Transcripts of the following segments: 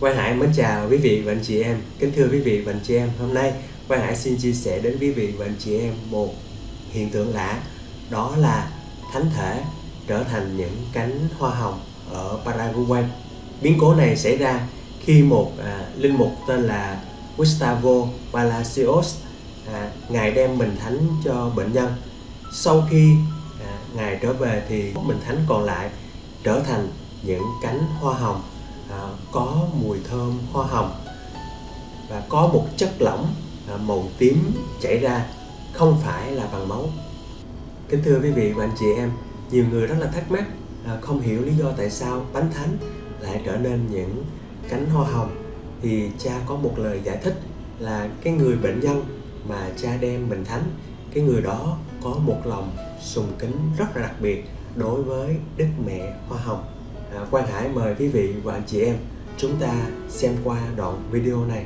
Quang Hải mến chào quý vị và anh chị em. Kính thưa quý vị và anh chị em, hôm nay Quang Hải xin chia sẻ đến quý vị và anh chị em một hiện tượng lạ, đó là thánh thể trở thành những cánh hoa hồng ở Paraguay. Biến cố này xảy ra khi một linh mục tên là Gustavo Palacios ngài đem mình thánh cho bệnh nhân. Sau khi ngài trở về thì mình thánh còn lại trở thành những cánh hoa hồng có mùi thơm hoa hồng và có một chất lỏng màu tím chảy ra, không phải là bằng máu. Kính thưa quý vị và anh chị em, nhiều người rất là thắc mắc, không hiểu lý do tại sao bánh thánh lại trở nên những cánh hoa hồng. Thì cha có một lời giải thích là cái người bệnh nhân mà cha đem mình thánh, cái người đó có một lòng sùng kính rất là đặc biệt đối với Đức Mẹ Hoa Hồng. Quang Hải mời quý vị và anh chị em chúng ta xem qua đoạn video này.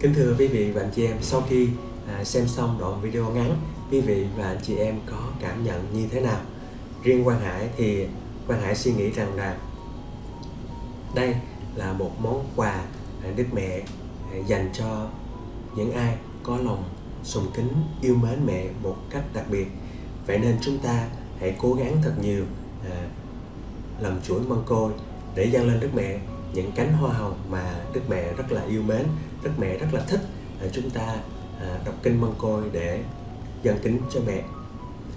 Kính thưa quý vị và anh chị em, sau khi xem xong đoạn video ngắn, quý vị và anh chị em có cảm nhận như thế nào? Riêng Quang Hải thì Quang Hải suy nghĩ rằng là đây là một món quà Đức Mẹ dành cho những ai có lòng sùng kính yêu mến Mẹ một cách đặc biệt. Vậy nên chúng ta hãy cố gắng thật nhiều làm chuỗi măng côi để dâng lên Đức Mẹ những cánh hoa hồng mà Đức Mẹ rất là yêu mến, Đức Mẹ rất là thích. Chúng ta đọc kinh măng côi để dâng kính cho Mẹ.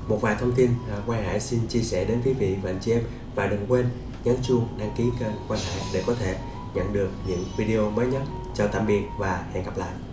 Một vài thông tin Quang Hải xin chia sẻ đến quý vị và anh chị em, và đừng quên nhấn chuông đăng ký kênh Quang Hải để có thể nhận được những video mới nhất. Chào tạm biệt và hẹn gặp lại.